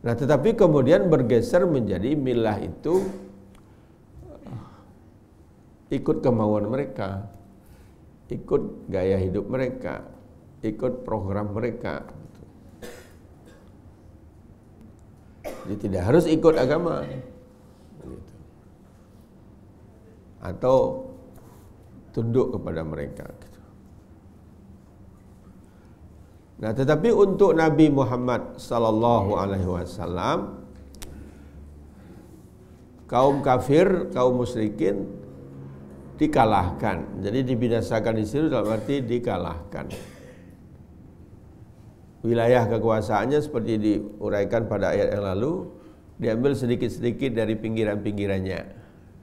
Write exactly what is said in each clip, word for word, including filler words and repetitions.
Nah, tetapi kemudian bergeser menjadi milah itu ikut kemauan mereka, ikut gaya hidup mereka, ikut program mereka. Jadi tidak harus ikut agama. Atau tunduk kepada mereka. Nah, tetapi untuk Nabi Muhammad sallallahu alaihi wasallam, kaum kafir, kaum musyrikin dikalahkan. Jadi dibinasakan di situ dalam arti dikalahkan. Wilayah kekuasaannya seperti diuraikan pada ayat yang lalu, diambil sedikit-sedikit dari pinggiran-pinggirannya.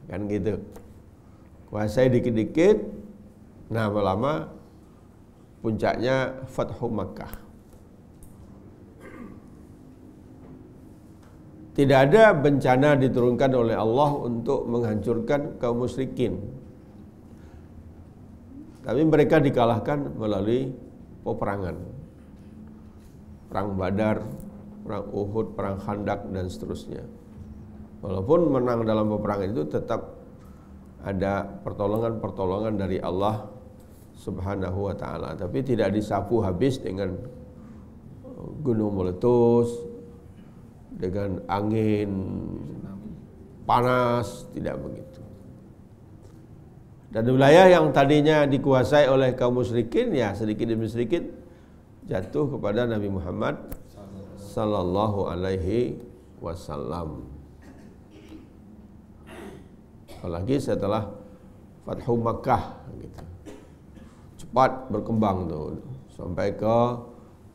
Kan gitu. Kuasai dikit-dikit, nah lama-lama puncaknya Fathu Makkah. Tidak ada bencana diturunkan oleh Allah untuk menghancurkan kaum musyrikin, tapi mereka dikalahkan melalui peperangan. Perang Badar, Perang Uhud, Perang Khandaq, dan seterusnya. Walaupun menang dalam peperangan itu, tetap ada pertolongan-pertolongan dari Allah Subhanahu wa ta'ala, tapi tidak disapu habis dengan gunung meletus, dengan angin panas, tidak begitu. Dan wilayah yang tadinya dikuasai oleh kaum musyrikin, ya sedikit demi sedikit jatuh kepada Nabi Muhammad sallallahu alaihi wasallam. Apalagi setelah Fathu Makkah gitu. Cepat berkembang tuh sampai ke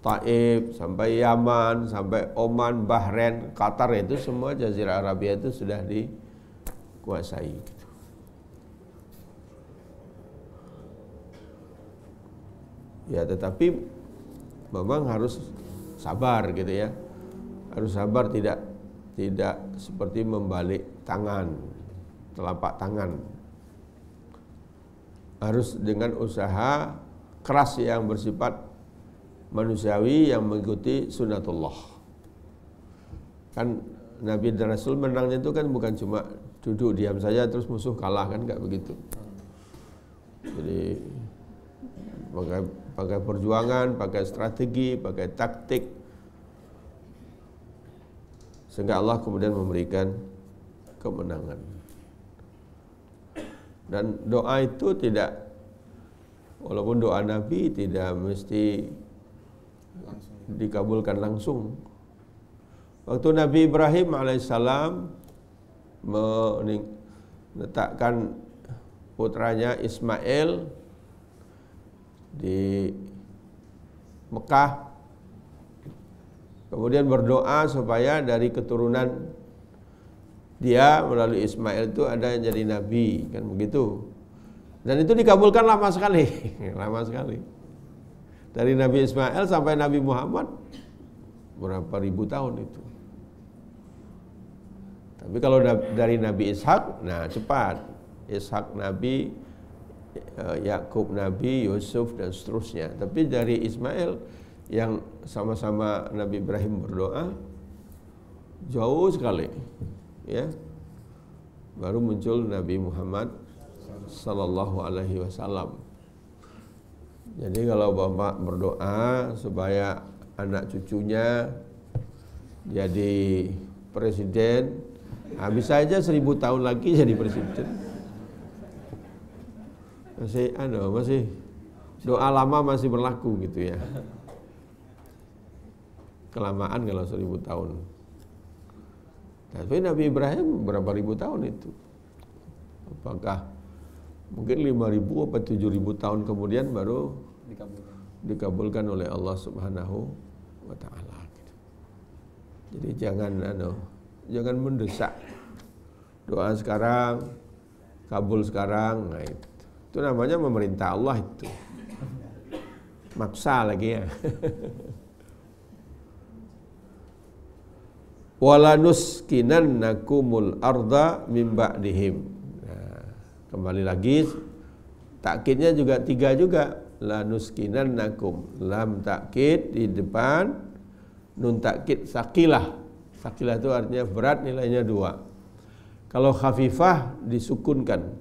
Taib, sampai Yaman, sampai Oman, Bahrain, Qatar, itu semua Jazirah Arabia itu sudah dikuasai. Ya, tetapi memang harus sabar gitu ya, harus sabar, tidak tidak seperti membalik tangan, telapak tangan. Harus dengan usaha keras yang bersifat manusiawi, yang mengikuti sunatullah. Kan Nabi dan Rasul menangnya itu kan bukan cuma duduk diam saja terus musuh kalah, kan nggak begitu. Jadi pakai, pakai perjuangan, pakai strategi, pakai taktik, sehingga Allah kemudian memberikan kemenangan. Dan doa itu tidak, walaupun doa Nabi tidak mesti langsung dikabulkan langsung. Waktu Nabi Ibrahim alaihissalam meletakkan putranya Ismail di Mekah, kemudian berdoa supaya dari keturunan dia melalui Ismail itu ada yang jadi nabi, kan begitu. Dan itu dikabulkan lama sekali, lama sekali. Dari Nabi Ismail sampai Nabi Muhammad berapa ribu tahun itu. Tapi kalau dari Nabi Ishak, nah cepat. Ishak Nabi, Yakub Nabi, Yusuf, dan seterusnya. Tapi dari Ismail yang sama-sama Nabi Ibrahim berdoa, jauh sekali. Ya, baru muncul Nabi Muhammad sallallahu alaihi wasallam. Jadi kalau bapak berdoa supaya anak cucunya jadi presiden, habis saja seribu tahun lagi jadi presiden. Masih, aduh, masih doa lama masih berlaku gitu ya. Kelamaan kalau seribu tahun. Tapi Nabi Ibrahim berapa ribu tahun itu? Apakah mungkin lima ribu atau tujuh ribu tahun kemudian baru dikabulkan, dikabulkan oleh Allah Subhanahu wa ta'ala. Jadi jangan ano, jangan mendesak. Doa sekarang, kabul sekarang, nah itu. Itu namanya memerintah Allah itu. Maksa lagi ya. Wala nuskinannakumul arda min ba'dihim. Nah, kembali lagi takkidnya juga tiga juga. La nuskinannakum. Lam takkid di depan, nun takkid sakilah. Sakilah itu artinya berat, nilainya dua. Kalau khafifah disukunkan,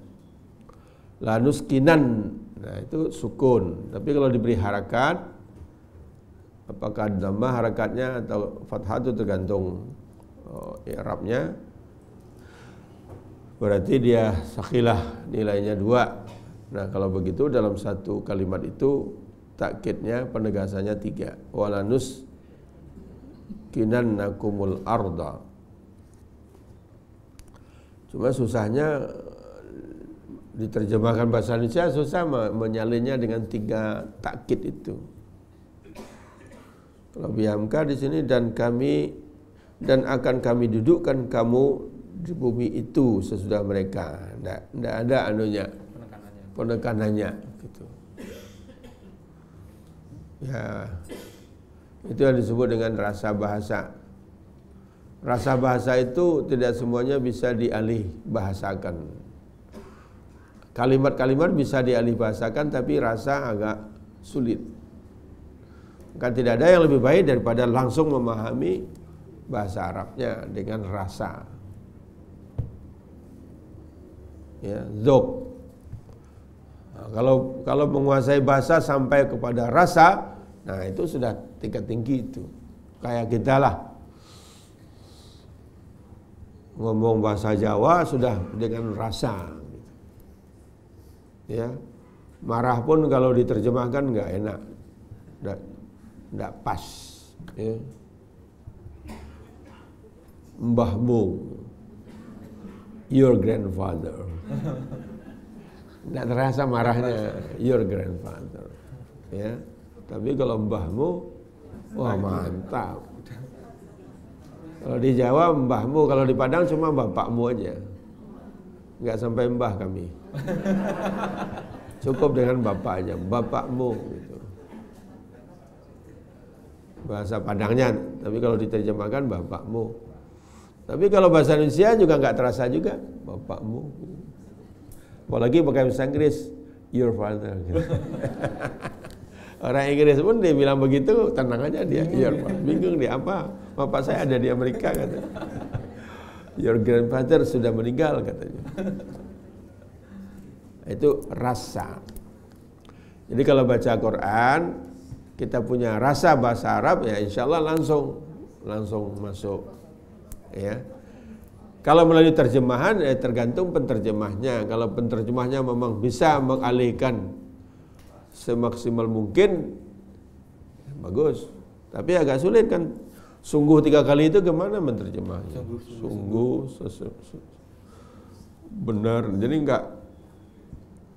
lanuskinan, nah itu sukun. Tapi kalau diberi harakat, apakah dhammah harakatnya atau fathah itu tergantung oh, i'rabnya. Berarti dia sakilah, nilainya dua. Nah kalau begitu dalam satu kalimat itu takkidnya, penegasannya tiga. Walanus kinannakumul arda. Cuma susahnya diterjemahkan bahasa Indonesia, susah menyalinnya dengan tiga takkid itu. Kalau Bihamka di sini, dan kami dan akan kami dudukkan kamu di bumi itu sesudah mereka. Tidak ada anunya penekanannya, penekanannya gitu. Ya, itu yang disebut dengan rasa bahasa. Rasa bahasa itu tidak semuanya bisa dialih bahasakan. Kalimat-kalimat bisa dialih bahasakan, tapi rasa agak sulit. Maka tidak ada yang lebih baik daripada langsung memahami bahasa Arabnya dengan rasa. Ya, zauq. Nah, kalau kalau menguasai bahasa sampai kepada rasa, nah itu sudah tingkat tinggi itu. Kayak kita lah. Ngomong bahasa Jawa sudah dengan rasa gitu. Ya, marah pun kalau diterjemahkan nggak enak, nggak, nggak pas ya. Mbahmu, your grandfather, nggak terasa marahnya, your grandfather ya. Tapi kalau mbahmu, wah mantap. Kalau di Jawa mbahmu, kalau di Padang cuma bapakmu aja. Enggak sampai mbah kami. Cukup dengan bapak aja, bapakmu gitu. Bahasa Padangnya, tapi kalau diterjemahkan bapakmu. Tapi kalau bahasa Indonesia juga enggak terasa juga, bapakmu. Apalagi pakai bahasa Inggris, your father gitu. Orang Inggris pun dia bilang begitu, tenang aja dia. Your father. Bingung dia apa? Bapak saya ada di Amerika katanya. Your grandfather sudah meninggal katanya. Itu rasa. Jadi kalau baca Quran, kita punya rasa bahasa Arab ya, insya Allah langsung langsung masuk. Ya. Kalau melalui terjemahan, ya tergantung penterjemahnya. Kalau penterjemahnya memang bisa mengalihkan semaksimal mungkin ya bagus, tapi agak sulit kan. Sungguh tiga kali itu gimana menerjemahnya? Sungguh, sungguh, sungguh, sungguh. Benar, jadi nggak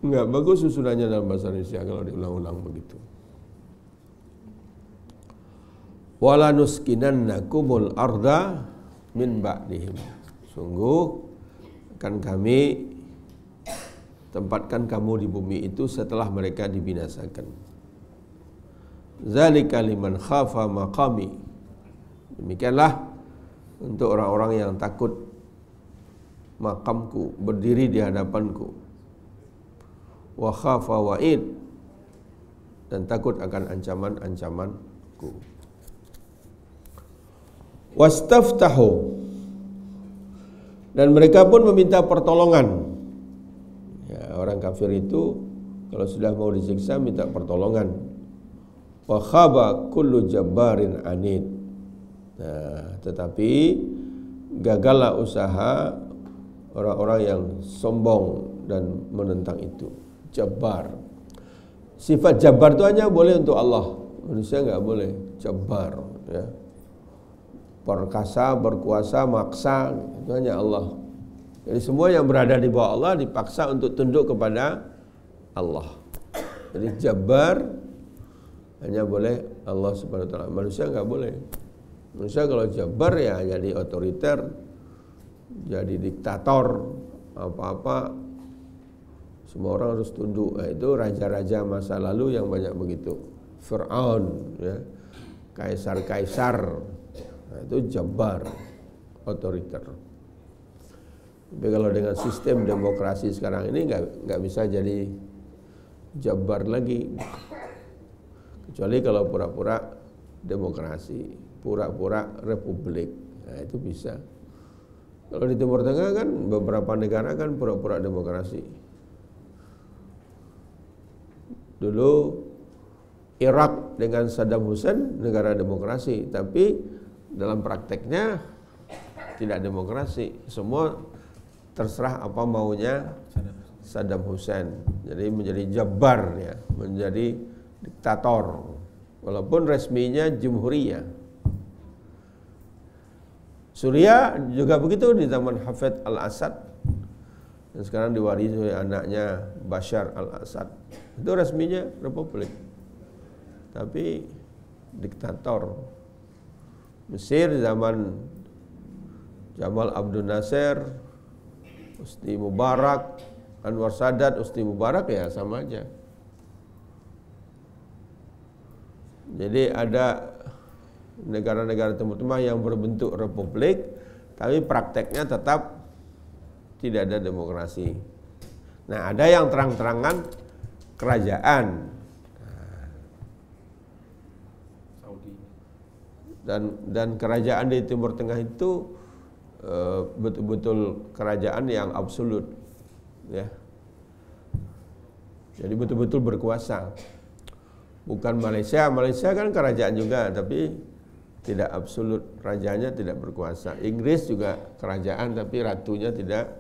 nggak bagus susunannya dalam bahasa Indonesia kalau diulang-ulang begitu. Wala nuskinannakumul arda min ba'dihim. Sungguh kan kami tempatkan kamu di bumi itu setelah mereka dibinasakan. Zalika liman khafa maqami. Demikianlah untuk orang-orang yang takut makamku, berdiri di hadapanku. Wa khafa wa'id, dan takut akan ancaman-ancamanku. Wastaftahu, dan mereka pun meminta pertolongan. Ya, orang kafir itu kalau sudah mau disiksa minta pertolongan. Wa khaba kullu jabbarin anid. Nah, tetapi gagallah usaha orang-orang yang sombong dan menentang itu. Jabbar. Sifat jabbar itu hanya boleh untuk Allah. Manusia enggak boleh jabbar ya. Perkasa, berkuasa, maksa, itu hanya Allah. Jadi semua yang berada di bawah Allah dipaksa untuk tunduk kepada Allah. Jadi jabbar hanya boleh Allah Subhanahu wa taala. Manusia enggak boleh. Manusia kalau jabbar ya jadi otoriter, jadi diktator, apa-apa semua orang harus tunduk. Nah, itu raja-raja masa lalu yang banyak begitu. Fir'aun ya. Kaisar-kaisar. Nah, itu jabbar, otoriter. Tapi kalau dengan sistem demokrasi sekarang ini nggak nggak bisa jadi jabbar lagi, kecuali kalau pura-pura demokrasi, pura-pura republik. Nah, itu bisa. Kalau di Timur Tengah kan beberapa negara kan pura-pura demokrasi. Dulu Irak dengan Saddam Hussein negara demokrasi, tapi dalam prakteknya tidak demokrasi. Semua terserah apa maunya Saddam Hussein. Jadi menjadi jabar ya, menjadi diktator. Walaupun resminya jumhuriyah. Suriah juga begitu di zaman Hafidh Al-Assad, dan sekarang diwarisi oleh anaknya Bashar Al-Assad. Itu resminya republik, tapi diktator. Mesir zaman Jamal Abdul Nasser, Husni Mubarak, Anwar Sadat, Husni Mubarak ya sama aja. Jadi ada negara-negara Timur Tengah yang berbentuk republik, tapi prakteknya tetap tidak ada demokrasi. Nah, ada yang terang-terangan kerajaan. Dan dan kerajaan di Timur Tengah itu betul-betul kerajaan yang absolut, ya. Jadi betul-betul berkuasa. Bukan Malaysia, Malaysia kan kerajaan juga, tapi tidak absolut, rajanya tidak berkuasa. Inggris juga kerajaan, tapi ratunya tidak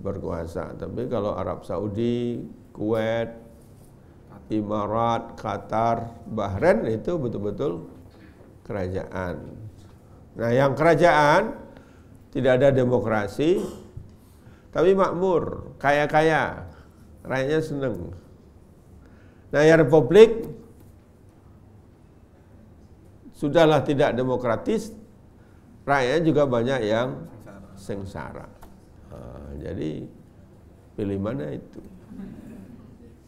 berkuasa. Tapi kalau Arab Saudi, Kuwait, Imarat, Qatar, Bahrain itu betul-betul kerajaan. Nah, yang kerajaan tidak ada demokrasi, tapi makmur, kaya-kaya, rakyatnya seneng. Nah, yang republik sudahlah tidak demokratis, rakyatnya juga banyak yang sengsara. Nah, jadi pilih mana itu?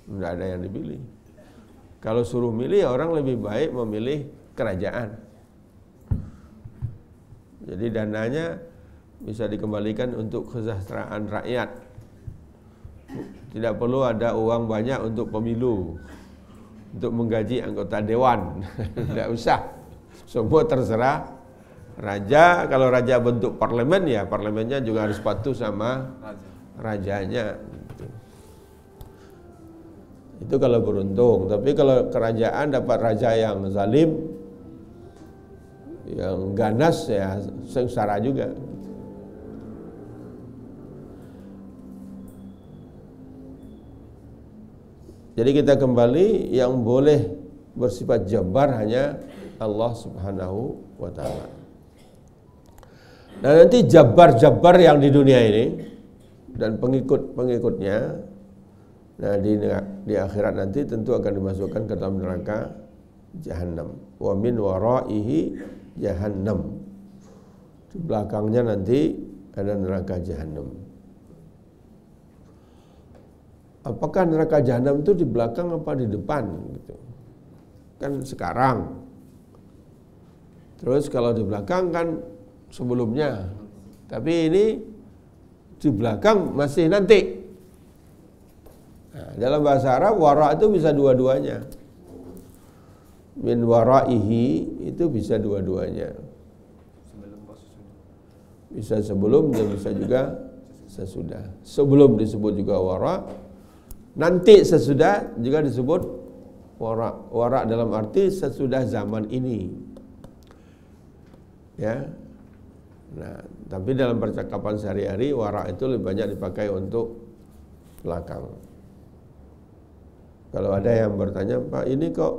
Tidak ada yang dipilih. Kalau suruh milih, orang lebih baik memilih kerajaan. Jadi dananya bisa dikembalikan untuk kesejahteraan rakyat. Tidak perlu ada uang banyak untuk pemilu, untuk menggaji anggota dewan. Tidak usah. Semua terserah raja. Kalau raja bentuk parlemen, ya parlemennya juga harus patuh sama rajanya. Itu kalau beruntung. Tapi kalau kerajaan dapat raja yang zalim, yang ganas, ya sengsara juga. Jadi kita kembali, yang boleh bersifat jabar hanya Allah Subhanahu wa ta'ala. Nah, nanti jabar-jabar yang di dunia ini dan pengikut-pengikutnya, nah di, di akhirat nanti tentu akan dimasukkan ke dalam neraka Jahannam. Wa min waraihi Jahannam. Di belakangnya nanti ada neraka Jahannam. Apakah neraka Jahannam itu di belakang apa di depan? Gitu. Kan sekarang. Terus kalau di belakang kan sebelumnya, tapi ini di belakang masih nanti. Nah, dalam bahasa Arab wara itu bisa dua-duanya. Min waraihi itu bisa dua-duanya. Bisa sebelum dan bisa juga sesudah. Sebelum disebut juga wara, nanti sesudah juga disebut wara. Wara dalam arti sesudah zaman ini. Ya, nah, tapi dalam percakapan sehari-hari wara itu lebih banyak dipakai untuk belakang. Kalau ada yang bertanya, Pak, ini kok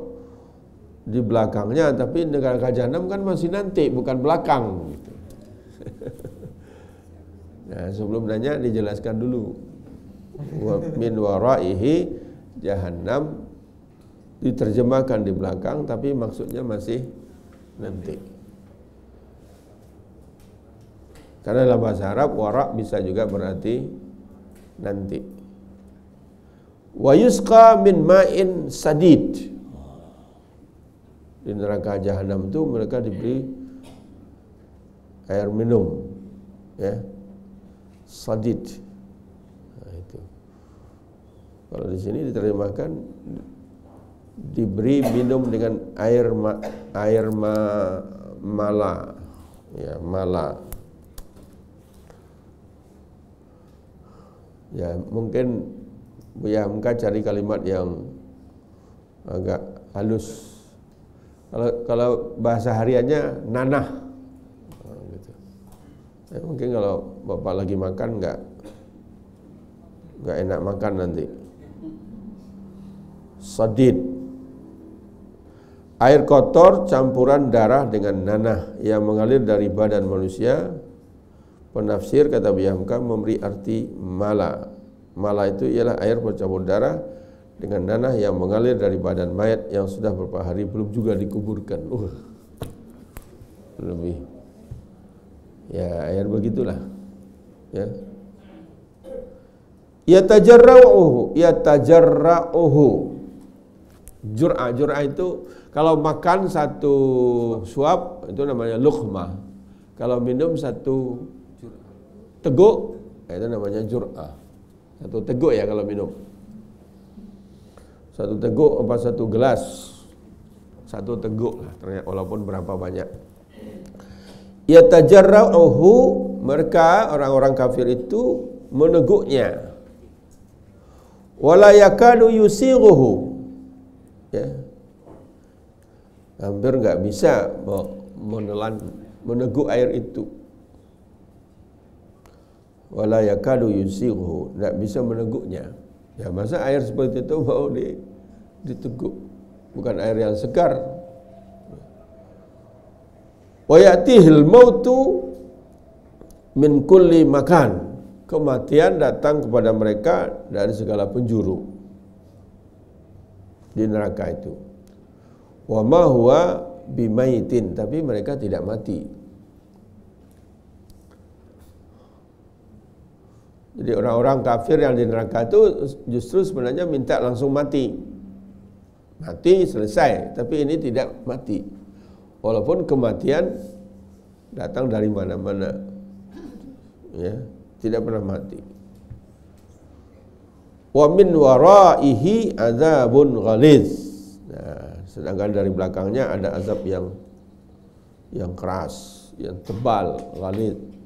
di belakangnya, tapi neraka Jahannam kan masih nanti, bukan belakang. Gitu. Nah, sebelum nanya dijelaskan dulu. Min waraihi Jahannam diterjemahkan di belakang, tapi maksudnya masih nanti. Karena dalam bahasa Arab wara bisa juga berarti nanti. Wa yusqa min ma'in sadid. Di neraka Jahannam itu mereka diberi air minum, ya, sadid. Nah, itu. Kalau di sini diterjemahkan diberi minum dengan air ma, air ma, mala. ya mala. Ya mungkin Bihamka cari kalimat yang agak halus. Kalau kalau bahasa hariannya nanah. Nah, gitu. Ya, mungkin kalau bapak lagi makan nggak nggak enak makan nanti. Sadid, air kotor campuran darah dengan nanah yang mengalir dari badan manusia. Penafsir kata Bihamka memberi arti mala. Mala itu ialah air bercampur darah dengan nanah yang mengalir dari badan mayat yang sudah beberapa hari belum juga dikuburkan. Uh, lebih. Ya air begitulah. Ya. Yatajarra'uhu, yatajarra'uhu. Jur'a, jur'a itu kalau makan satu suap itu namanya luqmah. Kalau minum satu teguk, itu namanya jur'ah. Satu teguk ya kalau minum. Satu teguk apa satu gelas. Satu teguk lah ternyata walaupun berapa banyak. Yatajarra'uhu, mereka orang-orang kafir itu meneguknya. Wala yakadu yusighuhu. Ya. Hampir enggak bisa menelan meneguk air itu. Wala yakadu yusighu, tidak bisa meneguknya. Ya masa air seperti itu mau diteguk, bukan air yang segar. Wa ya'tihil mautu min kulli makan, kematian datang kepada mereka dari segala penjuru di neraka itu. Wa ma huwa bimaitin, tapi mereka tidak mati. Jadi orang-orang kafir yang di neraka itu justru sebenarnya minta langsung mati. Mati selesai, tapi ini tidak mati. Walaupun kematian datang dari mana-mana. Ya, tidak pernah mati. Wa min waraihi azabun ghaliz. Nah, sedangkan dari belakangnya ada azab yang yang keras, yang tebal, ghalid.